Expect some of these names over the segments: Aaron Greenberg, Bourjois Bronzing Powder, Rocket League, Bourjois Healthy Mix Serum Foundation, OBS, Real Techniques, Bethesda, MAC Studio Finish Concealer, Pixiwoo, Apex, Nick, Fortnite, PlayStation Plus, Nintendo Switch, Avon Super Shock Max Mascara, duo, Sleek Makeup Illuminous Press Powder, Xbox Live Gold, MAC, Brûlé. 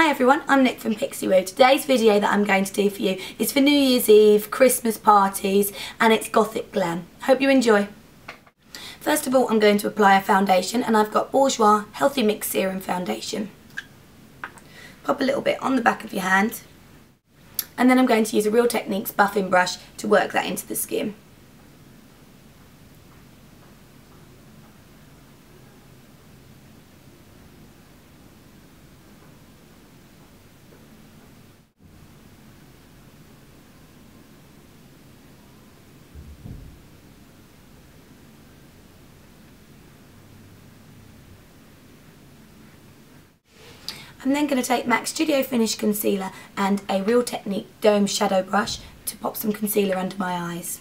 Hi everyone, I'm Nick from Pixiwoo. Today's video that I'm going to do for you is for New Year's Eve, Christmas parties, and it's Gothic Glam. Hope you enjoy. First of all, I'm going to apply a foundation, and I've got Bourjois Healthy Mix Serum Foundation. Pop a little bit on the back of your hand, and then I'm going to use a Real Techniques buffing brush to work that into the skin. I'm then going to take MAC Studio Finish Concealer and a Real Technique Dome Shadow Brush to pop some concealer under my eyes.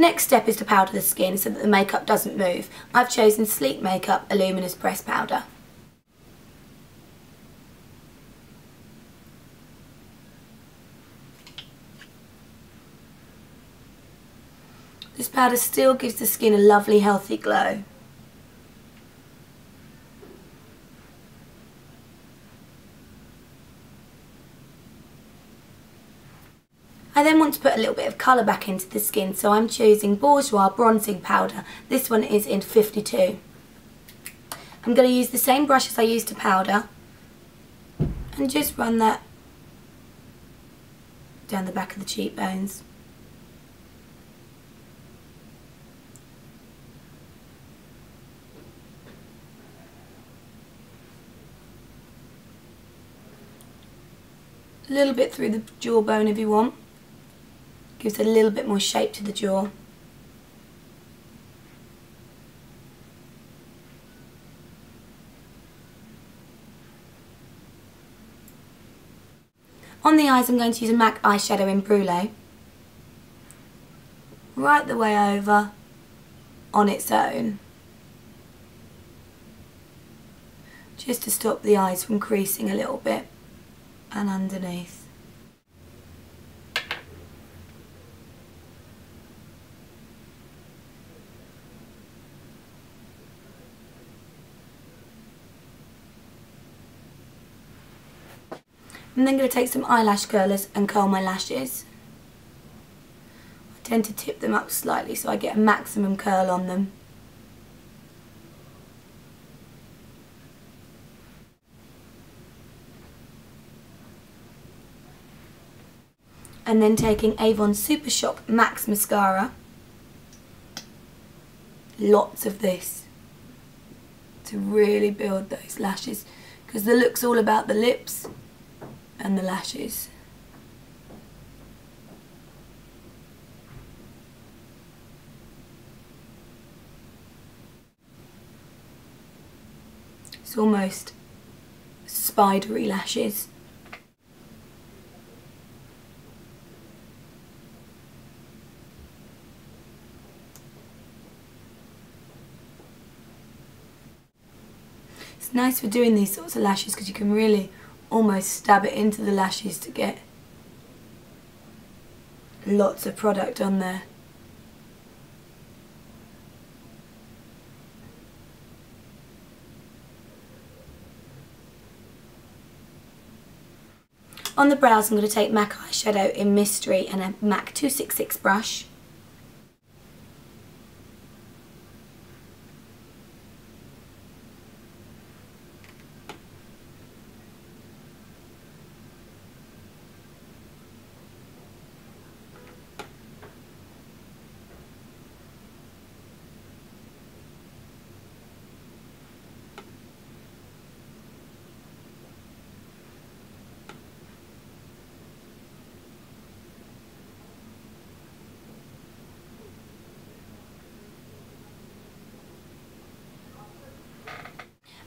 Next step is to powder the skin so that the makeup doesn't move. I've chosen Sleek Makeup Illuminous Press Powder. This powder still gives the skin a lovely, healthy glow. I then want to put a little bit of colour back into the skin, so I'm choosing Bourjois Bronzing Powder. This one is in 52. I'm going to use the same brush as I used to powder and just run that down the back of the cheekbones. A little bit through the jawbone if you want. Gives a little bit more shape to the jaw. On the eyes I'm going to use a MAC eyeshadow in Brûlé. Right the way over on its own. Just to stop the eyes from creasing a little bit, and underneath. I'm then going to take some eyelash curlers and curl my lashes. I tend to tip them up slightly so I get a maximum curl on them. And then taking Avon Super Shock Max Mascara. Lots of this to really build those lashes, because the look's all about the lips and the lashes. It's almost spidery lashes. It's nice for doing these sorts of lashes because you can really almost stab it into the lashes to get lots of product on there. On the brows I'm going to take MAC eyeshadow in Mystery and a MAC 266 brush.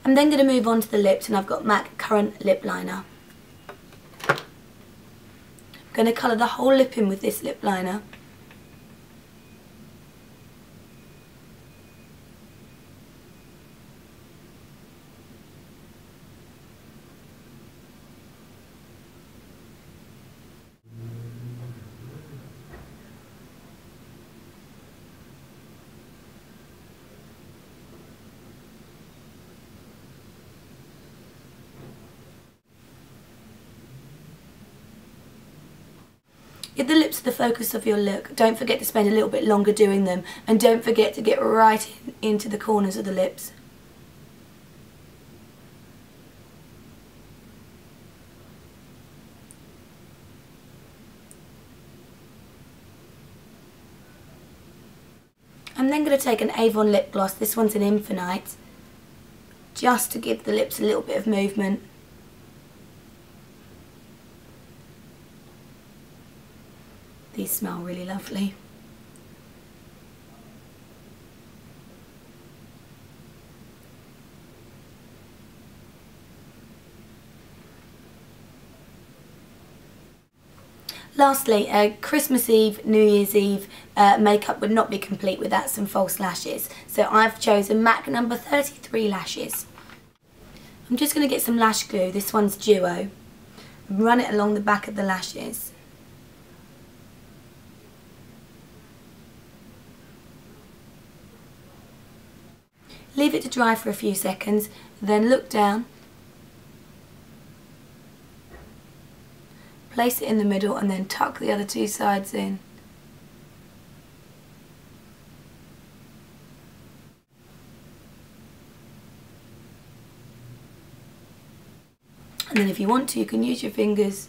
I'm then going to move on to the lips, and I've got MAC Current Lip Liner. I'm going to colour the whole lip in with this lip liner. Get the lips to the focus of your look. Don't forget to spend a little bit longer doing them, and don't forget to get right into the corners of the lips. I'm then going to take an Avon lip gloss, this one's an Infinite, just to give the lips a little bit of movement. These smell really lovely. Lastly, Christmas Eve, New Year's Eve makeup would not be complete without some false lashes. So I've chosen MAC number 33 lashes. I'm just going to get some lash glue, this one's Duo, and run it along the back of the lashes. Leave it to dry for a few seconds, then look down, place it in the middle, and then tuck the other two sides in. And then if you want to, you can use your fingers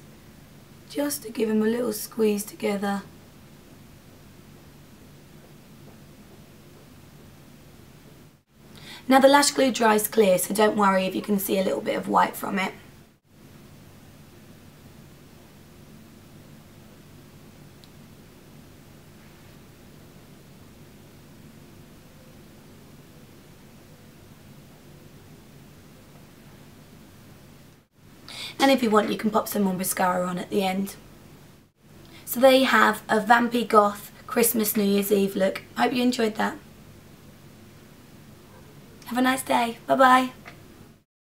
just to give them a little squeeze together. Now the lash glue dries clear, so don't worry if you can see a little bit of white from it. And if you want, you can pop some more mascara on at the end. So there you have a vampy goth Christmas New Year's Eve look. I hope you enjoyed that. Have a nice day. Bye bye.